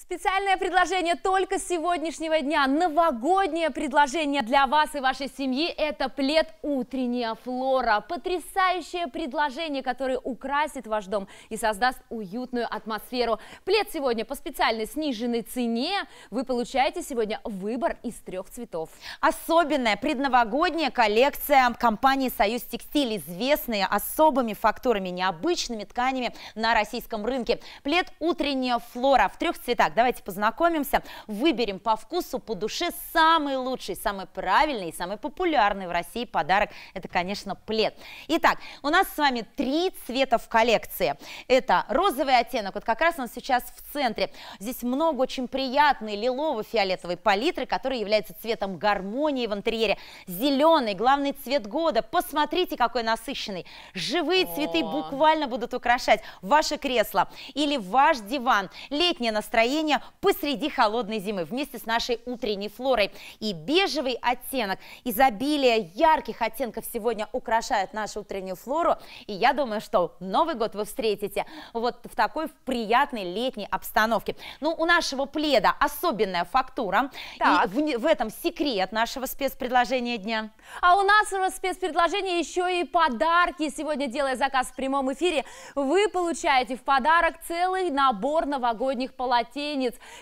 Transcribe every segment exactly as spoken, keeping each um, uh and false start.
Специальное предложение только с сегодняшнего дня. Новогоднее предложение для вас и вашей семьи – это плед «Утренняя Флора». Потрясающее предложение, которое украсит ваш дом и создаст уютную атмосферу. Плед сегодня по специальной сниженной цене. Вы получаете сегодня выбор из трех цветов. Особенная предновогодняя коллекция компании «Союз Текстиль», известные особыми фактурами, необычными тканями на российском рынке. Плед «Утренняя Флора» в трех цветах. Давайте познакомимся, выберем по вкусу, по душе самый лучший, самый правильный и самый популярный в России подарок. Это, конечно, плед. Итак, у нас с вами три цвета в коллекции. Это розовый оттенок, вот как раз он сейчас в центре. Здесь много очень приятной лилово-фиолетовой палитры, которая является цветом гармонии в интерьере. Зеленый, главный цвет года. Посмотрите, какой насыщенный. Живые О-о-о. цветы буквально будут украшать ваше кресло или ваш диван. Летнее настроение посреди холодной зимы вместе с нашей утренней флорой. И бежевый оттенок. Изобилие ярких оттенков сегодня украшает нашу утреннюю флору. И я думаю, что Новый год вы встретите вот в такой приятной летней обстановке. Ну, у нашего пледа особенная фактура. Так. И в, в этом секрет нашего спецпредложения дня. А у нас в спецпредложении еще и подарки. Сегодня, делая заказ в прямом эфире, вы получаете в подарок целый набор новогодних полотенец.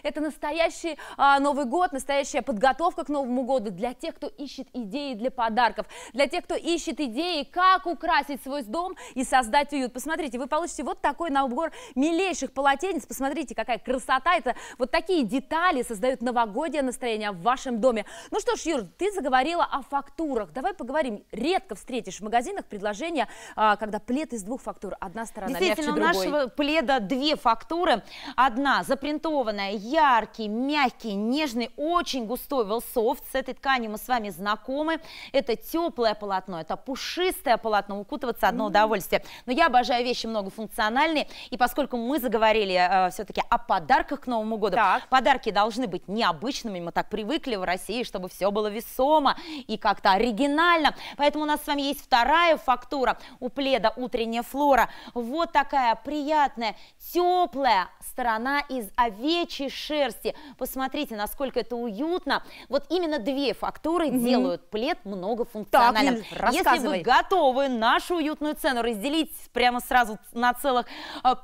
Это настоящий а, Новый год, настоящая подготовка к Новому году для тех, кто ищет идеи для подарков, для тех, кто ищет идеи, как украсить свой дом и создать уют. Посмотрите, вы получите вот такой набор милейших полотенец. Посмотрите, какая красота. Это вот такие детали создают новогоднее настроение в вашем доме. Ну что ж, Юр, ты заговорила о фактурах. Давай поговорим. Редко встретишь в магазинах предложение, а, когда плед из двух фактур. Одна сторона мягче другой. Действительно, у нашего пледа две фактуры. Одна запринтована. Яркий, мягкий, нежный, очень густой Wellsoft. С этой тканью мы с вами знакомы. Это теплое полотно, это пушистое полотно. Укутываться одно удовольствие. Но я обожаю вещи многофункциональные. И поскольку мы заговорили э, все-таки о подарках к Новому году, так. подарки должны быть необычными. Мы так привыкли в России, чтобы все было весомо и как-то оригинально. Поэтому у нас с вами есть вторая фактура у пледа «Утренняя Флора». Вот такая приятная, теплая сторона из овечьей шерсти. Посмотрите, насколько это уютно. Вот именно две фактуры mm-hmm. делают плед многофункциональным. Так, если вы готовы нашу уютную цену разделить прямо сразу на целых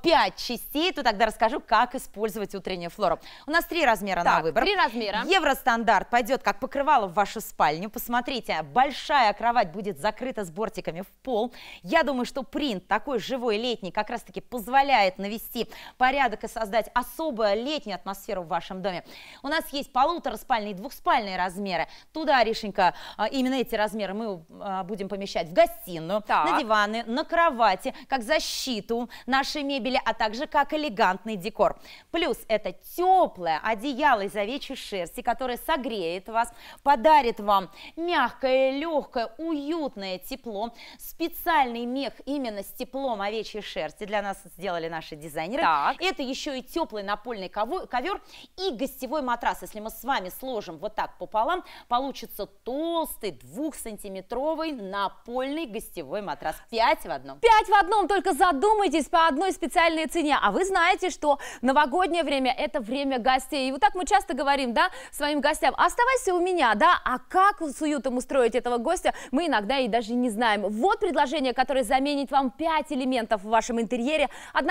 пять частей, то тогда расскажу, как использовать утреннюю флору. У нас три размера так, на выбор. Три размера. Евростандарт пойдет как покрывало в вашу спальню. Посмотрите, большая кровать будет закрыта с бортиками в пол. Я думаю, что принт такой живой летний как раз-таки позволяет навести порядок и создать особое летнее летнюю атмосферу в вашем доме. У нас есть полутораспальные и двухспальные размеры. Туда, Ришенька, именно эти размеры мы будем помещать в гостиную, так. на диваны, на кровати, как защиту нашей мебели, а также как элегантный декор. Плюс это теплое одеяло из овечьей шерсти, которое согреет вас, подарит вам мягкое, легкое, уютное тепло. Специальный мех именно с теплом овечьей шерсти для нас сделали наши дизайнеры. Так. Это еще и теплый напольный ковер. ковер и гостевой матрас. Если мы с вами сложим вот так пополам, получится толстый двухсантиметровый напольный гостевой матрас. Пять в одном. Пять в одном, только задумайтесь, по одной специальной цене. А вы знаете, что новогоднее время – это время гостей. И вот так мы часто говорим, да, своим гостям: оставайся у меня, да, а как с уютом устроить этого гостя, мы иногда и даже не знаем. Вот предложение, которое заменит вам пять элементов в вашем интерьере.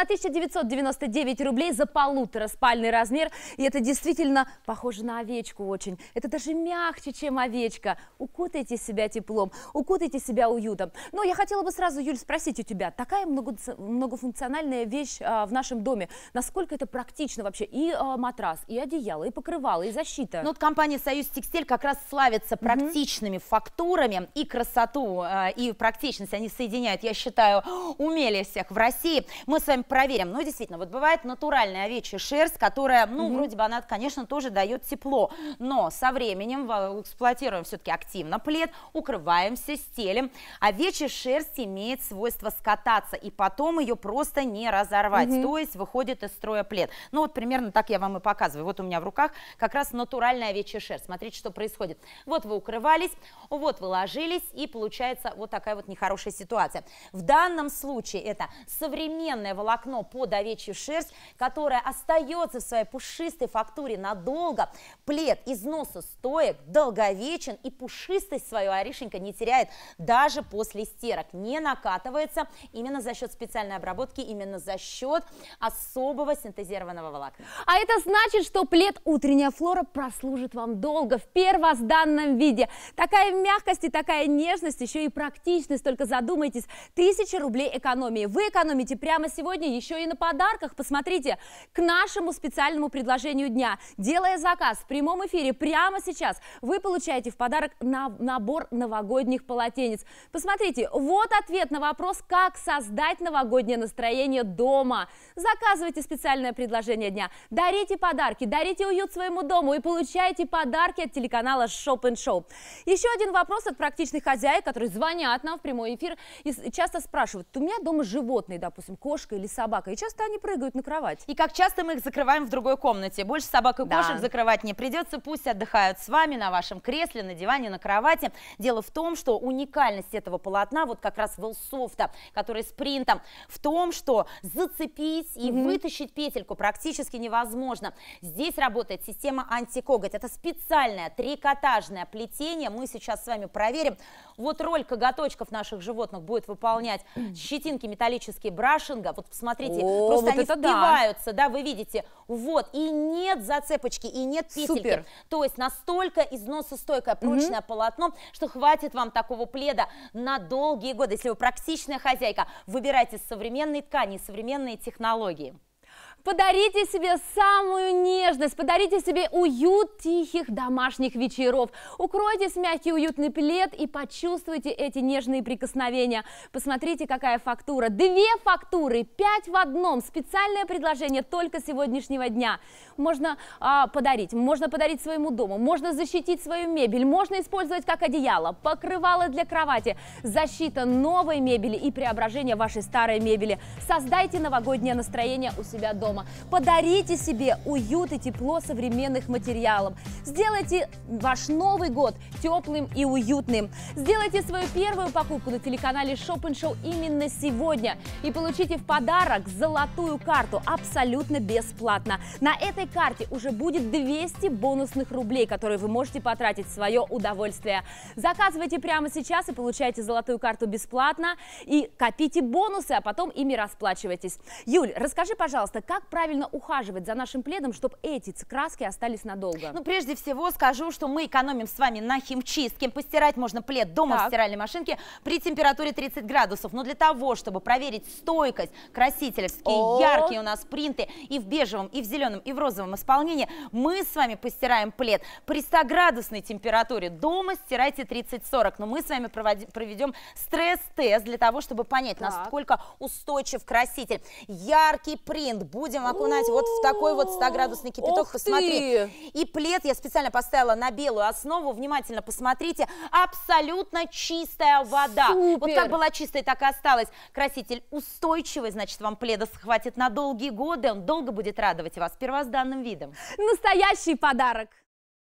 тысяча девятьсот девяносто девять рублей за полутора спальни размер, и это действительно похоже на овечку очень. Это даже мягче, чем овечка. Укутайте себя теплом, укутайте себя уютом. Но я хотела бы сразу, Юль, спросить у тебя, такая многофункциональная вещь а, в нашем доме, насколько это практично вообще? И а, матрас, и одеяло, и покрывало, и защита. Ну вот компания «Союз Текстиль» как раз славится практичными mm-hmm. фактурами, и красоту, и практичность они соединяют, я считаю, умели всех в России. Мы с вами проверим. Ну, действительно, вот бывает натуральная овечья шерсть, которая, ну, mm-hmm. вроде бы она, конечно, тоже дает тепло, но со временем эксплуатируем все-таки активно плед, укрываемся, стелем. Овечья шерсть имеет свойство скататься, и потом ее просто не разорвать, mm-hmm. то есть выходит из строя плед. Ну, вот примерно так я вам и показываю. Вот у меня в руках как раз натуральная овечья шерсть. Смотрите, что происходит. Вот вы укрывались, вот вы ложились, и получается вот такая вот нехорошая ситуация. В данном случае это современное волокно под овечью шерсть, которое остается остается в своей пушистой фактуре надолго. Плед износу стоек, долговечен, и пушистость свою Аришенька не теряет даже после стирок. Не накатывается именно за счет специальной обработки, именно за счет особого синтезированного волокна. А это значит, что плед «Утренняя Флора» прослужит вам долго в первозданном виде. Такая мягкость и такая нежность, еще и практичность. Только задумайтесь, тысяча рублей экономии. Вы экономите прямо сегодня еще и на подарках. Посмотрите к нашему специальному предложению дня. Делая заказ в прямом эфире прямо сейчас, вы получаете в подарок набор новогодних полотенец. Посмотрите, вот ответ на вопрос, как создать новогоднее настроение дома. Заказывайте специальное предложение дня, дарите подарки, дарите уют своему дому и получайте подарки от телеканала Shop and Show. Еще один вопрос от практичных хозяек, которые звонят нам в прямой эфир и часто спрашивают: у меня дома животные, допустим, кошка или собака, и часто они прыгают на кровать. И как часто мы их закрываем в другой комнате? Больше собак и кошек, да, закрывать не придется, пусть отдыхают с вами на вашем кресле, на диване, на кровати. Дело в том, что уникальность этого полотна, вот как раз Wellsoft, который с принтом, в том, что зацепить и mm-hmm. вытащить петельку практически невозможно. Здесь работает система антикоготь. Это специальное трикотажное плетение. Мы сейчас с вами проверим. Вот роль коготочков наших животных будет выполнять щетинки металлические брашинга. Вот посмотрите, О, просто вот они впиваются, да. да, вы видите. Вот, и нет зацепочки, и нет петельки. Супер. То есть настолько износостойкое, прочное mm-hmm. полотно, что хватит вам такого пледа на долгие годы. Если вы практичная хозяйка, выбирайте современные ткани, современные технологии. Подарите себе самую нежность, подарите себе уют тихих домашних вечеров. Укройтесь в мягкий уютный плед и почувствуйте эти нежные прикосновения. Посмотрите, какая фактура. Две фактуры, пять в одном. Специальное предложение только сегодняшнего дня. Можно а, подарить, можно подарить своему дому, можно защитить свою мебель, можно использовать как одеяло, покрывало для кровати, защита новой мебели и преображение вашей старой мебели. Создайте новогоднее настроение у себя дома. Подарите себе уют и тепло современных материалов. Сделайте ваш Новый год теплым и уютным. Сделайте свою первую покупку на телеканале Shop and Show именно сегодня и получите в подарок золотую карту абсолютно бесплатно. На этой карте уже будет двести бонусных рублей, которые вы можете потратить в свое удовольствие. Заказывайте прямо сейчас и получайте золотую карту бесплатно. И копите бонусы, а потом ими расплачивайтесь. Юль, расскажи, пожалуйста, как Как правильно ухаживать за нашим пледом, чтобы эти краски остались надолго? Ну, прежде всего скажу, что мы экономим с вами на химчистке. Постирать можно плед дома так. в стиральной машинке при температуре тридцать градусов. Но для того, чтобы проверить стойкость, красителевские О -о -о. яркие у нас принты и в бежевом, и в зеленом, и в розовом исполнении, мы с вами постираем плед при стоградусной температуре. Дома стирайте тридцать-сорок. Но мы с вами проведем стресс-тест для того, чтобы понять, так. насколько устойчив краситель. Яркий принт будем окунать вот в такой вот стоградусный кипяток. Посмотри. И плед я специально поставила на белую основу. Внимательно посмотрите. Абсолютно чистая вода. Супер. Вот как была чистая, так и осталась. Краситель устойчивый, значит, вам пледа хватит на долгие годы. Он долго будет радовать вас первозданным видом. Настоящий подарок.